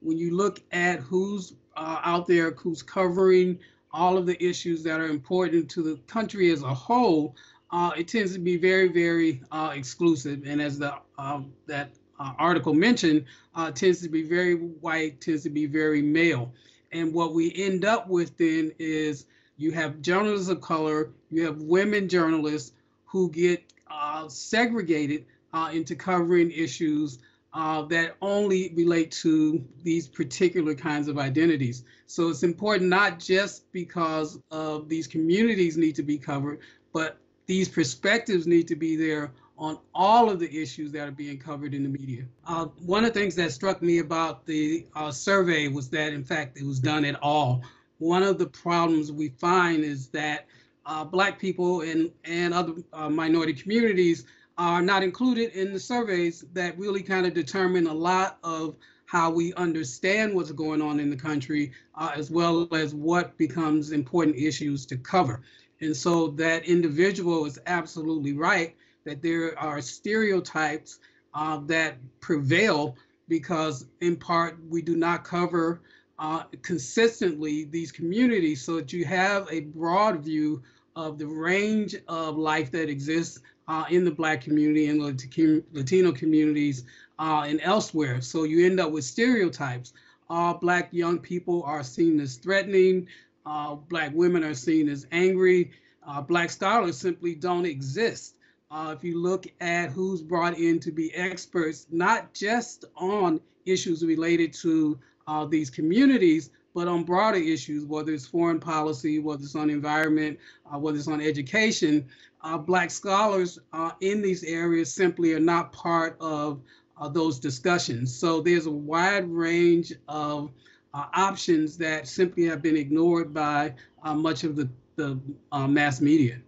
when you look at who's out there, who's covering all of the issues that are important to the country as a whole, it tends to be very, very exclusive. And as the that article mentioned, tends to be very white, tends to be very male. And what we end up with then is you have journalists of color, you have women journalists who get segregated into covering issues that only relate to these particular kinds of identities. So it's important not just because of these communities need to be covered, but these perspectives need to be there on all of the issues that are being covered in the media. One of the things that struck me about the survey was that, in fact, it was done at all. One of the problems we find is that Black people and other minority communities are not included in the surveys that really kind of determine a lot of how we understand what's going on in the country, as well as what becomes important issues to cover. And so that individual is absolutely right that there are stereotypes that prevail because in part we do not cover consistently these communities so that you have a broad view of the range of life that exists in the Black community and Latino communities and elsewhere. So you end up with stereotypes. All Black young people are seen as threatening. Black women are seen as angry. Black scholars simply don't exist. If you look at who's brought in to be experts, not just on issues related to these communities, but on broader issues, whether it's foreign policy, whether it's on environment, whether it's on education, Black scholars in these areas simply are not part of those discussions. So there's a wide range of options that simply have been ignored by much of the mass media.